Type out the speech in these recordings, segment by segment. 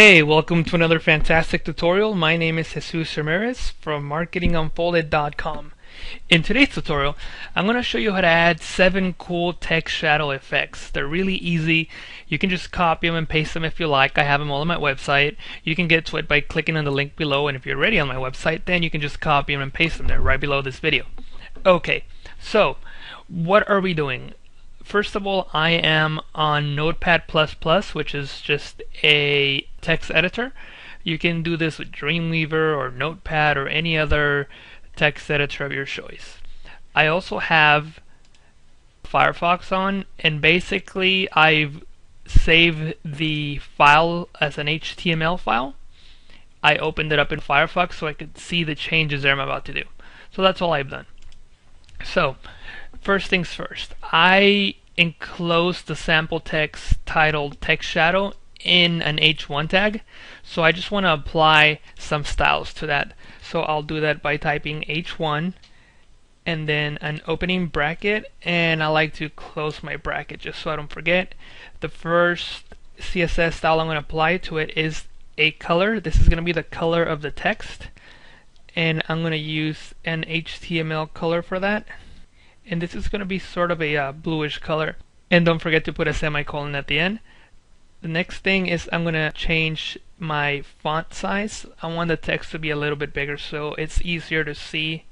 Hey, welcome to another fantastic tutorial. My name is Jesus Ramirez from MarketingUnfolded.com. In today's tutorial, I'm going to show you how to add 7 cool text shadow effects. They're really easy. You can just copy them and paste them if you like. I have them all on my website. You can get to it by clicking on the link below, and if you're already on my website, then you can just copy them and paste them there right below this video. Okay, so what are we doing? First of all, I am on Notepad++, which is just a text editor. You can do this with Dreamweaver or Notepad or any other text editor of your choice. I also have Firefox on, and basically I've saved the file as an HTML file. I opened it up in Firefox so I could see the changes there I'm about to do. So that's all I've done. So, first things first, I enclosed the sample text titled text shadow in an H1 tag, so I just want to apply some styles to that. So I'll do that by typing H1 and then an opening bracket, and I like to close my bracket just so I don't forget. The first CSS style I'm going to apply to it is a color. This is going to be the color of the text, and I'm going to use an HTML color for that. And this is going to be sort of a bluish color, and don't forget to put a semicolon at the end. The next thing is I'm going to change my font size. I want the text to be a little bit bigger so it's easier to see.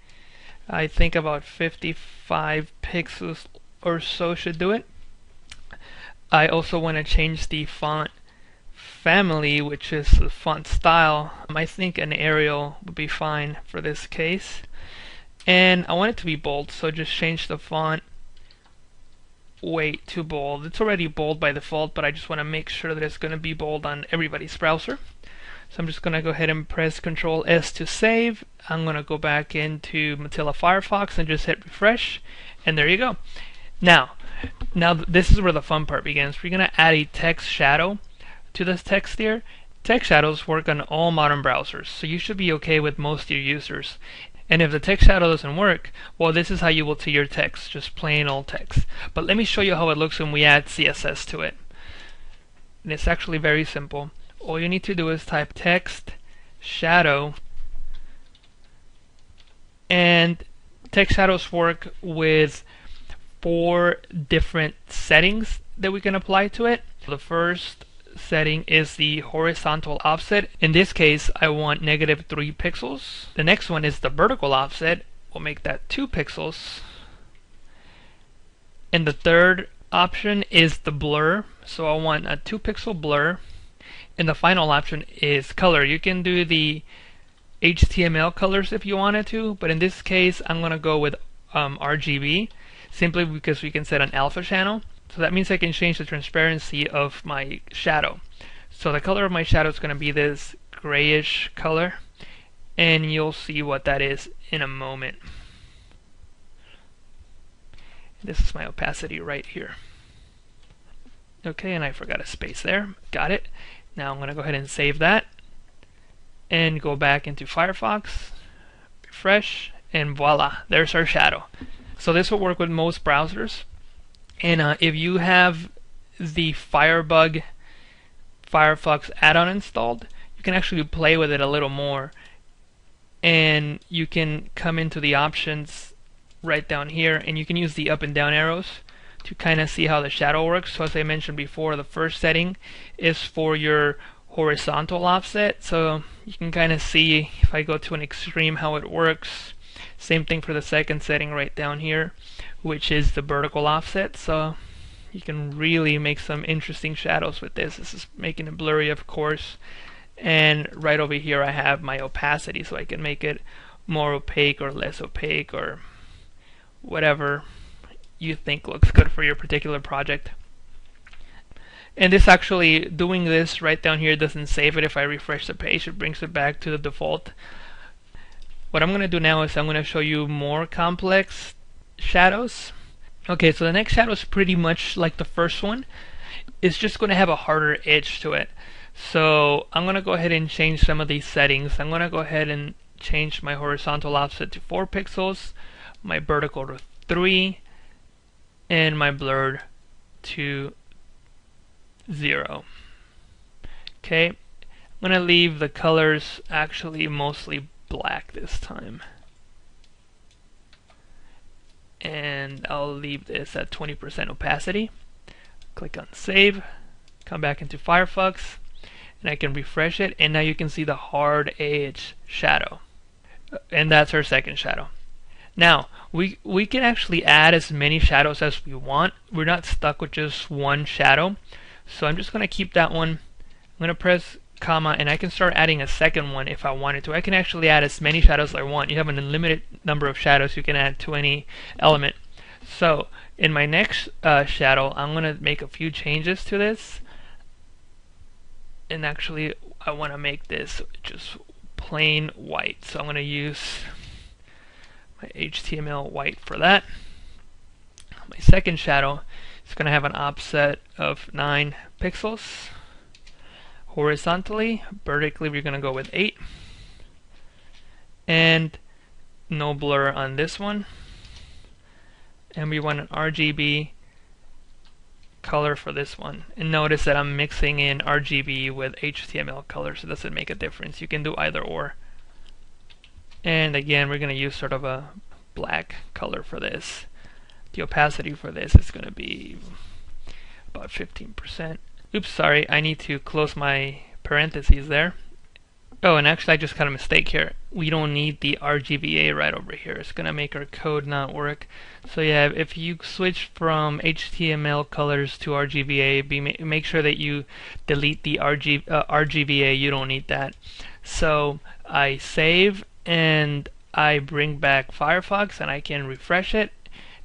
I think about 55 pixels or so should do it. I also want to change the font family, which is the font style. I think an Arial would be fine for this case. And I want it to be bold, so just change the font weight to bold. It's already bold by default, but I just want to make sure that it's going to be bold on everybody's browser. So I'm just going to go ahead and press Ctrl S to save. I'm going to go back into Mozilla Firefox and just hit refresh, and there you go. Now this is where the fun part begins. We're going to add a text shadow to this text here. Text shadows work on all modern browsers, so you should be okay with most of your users. And if the text shadow doesn't work, well, this is how you will see your text, just plain old text. But let me show you how it looks when we add CSS to it. And it's actually very simple. All you need to do is type text shadow, and text shadows work with 4 different settings that we can apply to it. The first setting is the horizontal offset. In this case, I want -3 pixels. The next one is the vertical offset. We'll make that 2 pixels. And the third option is the blur. So I want a 2-pixel blur. And the final option is color. You can do the HTML colors if you wanted to, but in this case, I'm going to go with RGB, simply because we can set an alpha channel. So that means I can change the transparency of my shadow. So the color of my shadow is going to be this grayish color, and you'll see what that is in a moment. This is my opacity right here. Okay, and I forgot a space there. Got it. Now I'm going to go ahead and save that and go back into Firefox, refresh, and voila, there's our shadow. So this will work with most browsers. And if you have the Firebug Firefox add-on installed, you can actually play with it a little more, and you can come into the options right down here, and you can use the up and down arrows to kinda see how the shadow works. So as I mentioned before, the first setting is for your horizontal offset, so you can kinda see if I go to an extreme how it works. Same thing for the second setting right down here, which is the vertical offset, so you can really make some interesting shadows with this. This is making it blurry, of course, and right over here I have my opacity, so I can make it more opaque or less opaque or whatever you think looks good for your particular project. And this actually, doing this right down here doesn't save it. If I refresh the page, it brings it back to the default. What I'm going to do now is I'm going to show you more complex shadows. Okay, so the next shadow is pretty much like the first one. It's just going to have a harder edge to it. So I'm going to go ahead and change some of these settings. I'm going to go ahead and change my horizontal offset to 4 pixels, my vertical to 3, and my blur to 0. Okay, I'm going to leave the colors actually mostly black this time. And I'll leave this at 20% opacity. Click on Save, come back into Firefox, and I can refresh it, and now you can see the hard edge shadow. And that's our second shadow. Now, we can actually add as many shadows as we want. We're not stuck with just one shadow. So I'm just going to keep that one. I'm going to press comma, and I can start adding a second one if I wanted to. I can actually add as many shadows as I want. You have an unlimited number of shadows. You can add to any element. So in my next shadow, I'm going to make a few changes to this. And actually, I want to make this just plain white. So I'm going to use my HTML white for that. My second shadow is going to have an offset of 9 pixels. Horizontally, vertically, we're going to go with 8. And no blur on this one. And we want an RGB color for this one. And notice that I'm mixing in RGB with HTML color, so it doesn't make a difference. You can do either or. And again, we're going to use sort of a black color for this. The opacity for this is going to be about 15%. Oops, sorry, I need to close my parentheses there. Oh, and actually I just got a mistake here. We don't need the RGBA right over here. It's going to make our code not work. So yeah, if you switch from HTML colors to RGBA, make sure that you delete the RGBA. You don't need that. So I save and I bring back Firefox and I can refresh it.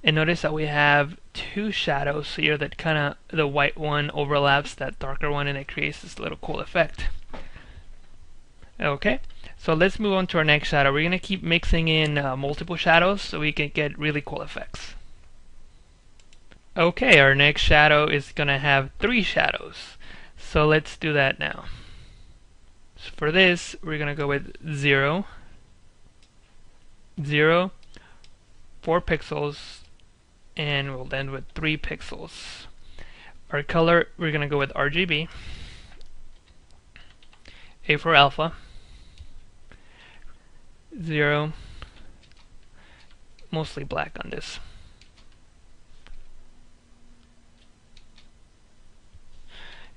And notice that we have two shadows here that kind of, the white one overlaps that darker one, and it creates this little cool effect. Okay, so let's move on to our next shadow. We're going to keep mixing in multiple shadows so we can get really cool effects. Okay, our next shadow is going to have 3 shadows. So let's do that now. So for this, we're going to go with 0, 4 pixels, and we'll end with 3 pixels. Our color, we're going to go with RGB, A for alpha, 0, mostly black on this.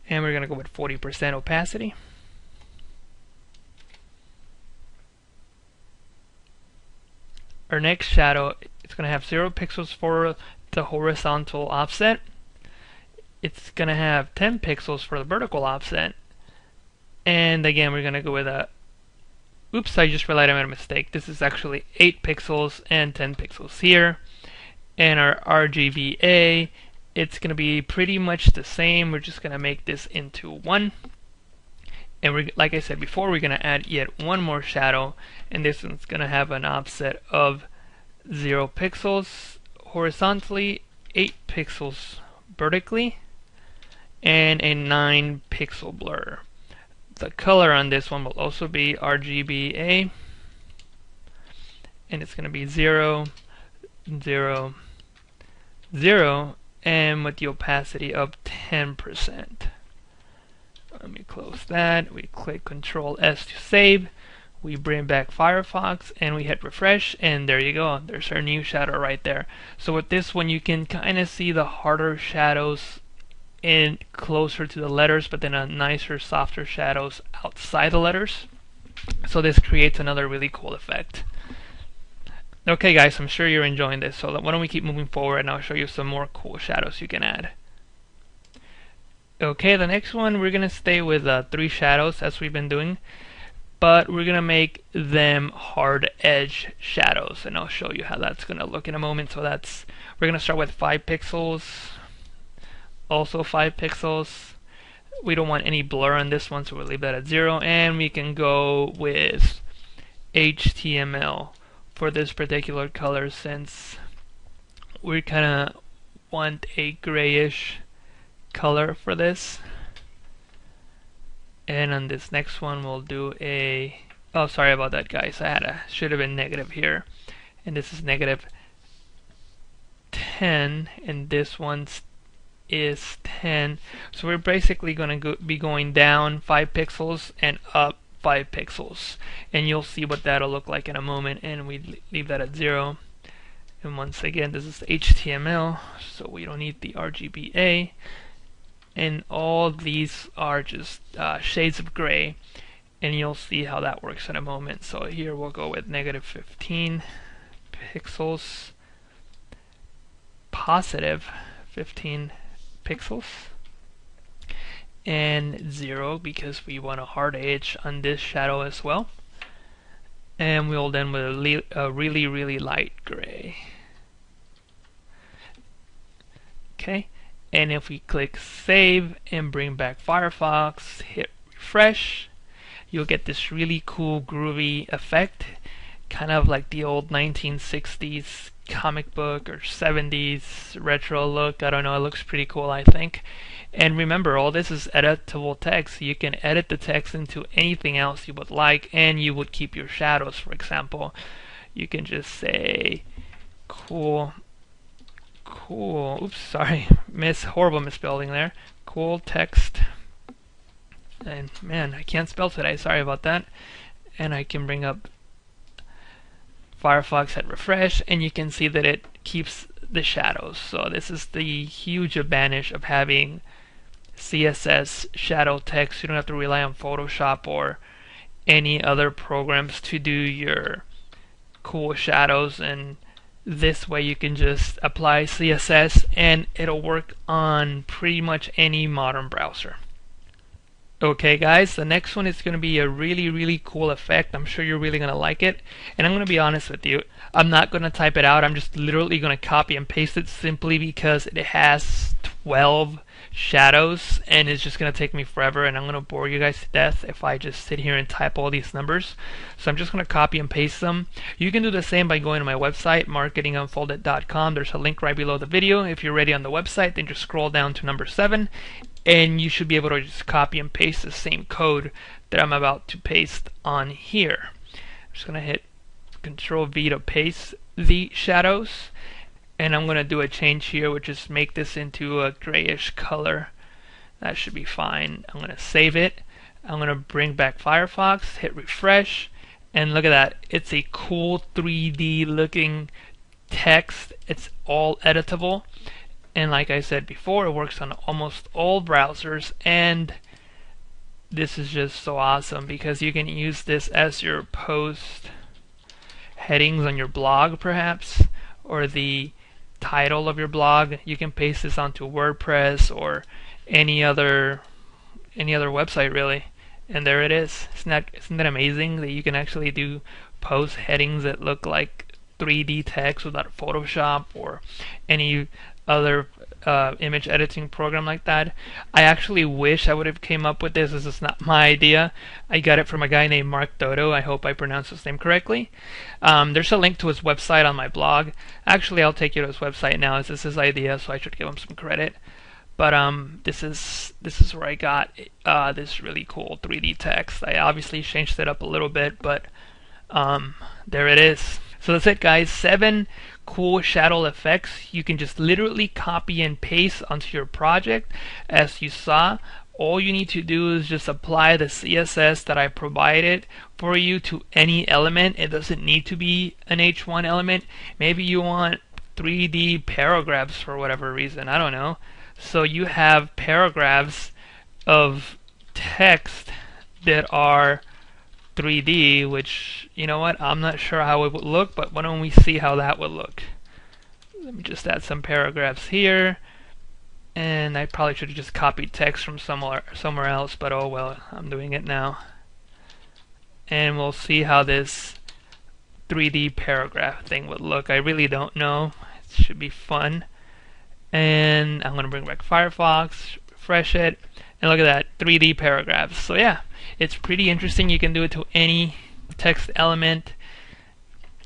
And we're going to go with 40% opacity. Our next shadow, it's going to have 0 pixels for the horizontal offset. It's going to have 10 pixels for the vertical offset. And again, we're going to go with a... Oops, I just realized I made a mistake. This is actually 8 pixels and 10 pixels here. And our RGBA, it's going to be pretty much the same. We're just going to make this into 1. And we're, like I said before, we're going to add yet one more shadow, and this one's going to have an offset of 0 pixels horizontally, 8 pixels vertically, and a 9 pixel blur. The color on this one will also be RGBA, and it's going to be 0, 0, 0, and with the opacity of 10%. Let me close that. We click Control S to save. We bring back Firefox and we hit refresh, and there you go. There's our new shadow right there. So with this one, you can kind of see the harder shadows in closer to the letters, but then a nicer, softer shadows outside the letters. So this creates another really cool effect. Okay, guys, I'm sure you're enjoying this. So why don't we keep moving forward, and I'll show you some more cool shadows you can add. Okay, the next one, we're going to stay with 3 shadows as we've been doing, but we're going to make them hard edge shadows, and I'll show you how that's going to look in a moment. So that's, we're going to start with 5 pixels, also 5 pixels. We don't want any blur on this one, so we'll leave that at 0, and we can go with HTML for this particular color, since we kind of want a grayish color for this. And on this next one, we'll do a, oh, sorry about that, guys, I had a, should have been negative here, and this is negative 10, and this one's is 10. So we're basically going to be going down 5 pixels and up 5 pixels. And you'll see what that'll look like in a moment. And we leave that at 0. And once again, this is HTML, so we don't need the RGBA. And all these are just shades of gray. And you'll see how that works in a moment. So here we'll go with negative 15 pixels, positive 15 pixels, and 0 because we want a hard edge on this shadow as well. And we'll then with a really, really light gray. Okay, and if we click save and bring back Firefox, hit refresh, you'll get this really cool groovy effect, kind of like the old 1960s comic book or 70s retro look. I don't know, it looks pretty cool, I think. And remember, all this is editable text. You can edit the text into anything else you would like, and you would keep your shadows. For example, you can just say cool, oops, sorry, horrible misspelling there, cool text, and man, I can't spell today, sorry about that. And I can bring up Firefox at refresh, and you can see that it keeps the shadows. So this is the huge advantage of having CSS shadow text. You don't have to rely on Photoshop or any other programs to do your cool shadows, and this way you can just apply CSS and it'll work on pretty much any modern browser. Okay guys, the next one is going to be a really, really cool effect. I'm sure you're really going to like it. And I'm going to be honest with you, I'm not going to type it out. I'm just literally going to copy and paste it simply because it has 12 shadows and it's just going to take me forever, and I'm going to bore you guys to death if I just sit here and type all these numbers. So I'm just going to copy and paste them. You can do the same by going to my website, MarketingUnfolded.com. There's a link right below the video. If you're already on the website, then just scroll down to number 7. And you should be able to just copy and paste the same code that I'm about to paste on here. I'm just going to hit Control V to paste the shadows, and I'm going to do a change here, which is make this into a grayish color. That should be fine. I'm going to save it. I'm going to bring back Firefox, hit refresh, and look at that. It's a cool 3D looking text. It's all editable. And like I said before, it works on almost all browsers, and this is just so awesome because you can use this as your post headings on your blog perhaps, or the title of your blog. You can paste this onto WordPress or any other website really, and there it is. Isn't that amazing that you can actually do post headings that look like 3D text without Photoshop or any other image editing program like that. I actually wish I would have came up with this. This is not my idea. I got it from a guy named Mark Dodo. I hope I pronounced his name correctly. There's a link to his website on my blog. Actually, I'll take you to his website now. This is his idea, so I should give him some credit. But this is where I got this really cool 3D text. I obviously changed it up a little bit, but there it is. So that's it guys, 7 cool shadow effects. You can just literally copy and paste onto your project. As you saw, all you need to do is just apply the CSS that I provided for you to any element. It doesn't need to be an H1 element. Maybe you want 3D paragraphs for whatever reason, I don't know. So you have paragraphs of text that are 3D, which, you know what, I'm not sure how it would look, but why don't we see how that would look. Let me just add some paragraphs here, and I probably should have just copied text from somewhere else, but oh well, I'm doing it now. And we'll see how this 3D paragraph thing would look. I really don't know. It should be fun. And I'm going to bring back Firefox, refresh it, and look at that, 3D paragraphs. So yeah, it's pretty interesting. You can do it to any text element,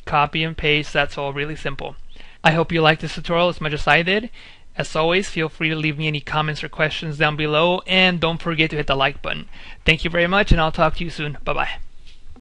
copy and paste. That's all really simple. I hope you liked this tutorial as much as I did. As always, feel free to leave me any comments or questions down below, and don't forget to hit the like button. Thank you very much, and I'll talk to you soon. Bye bye.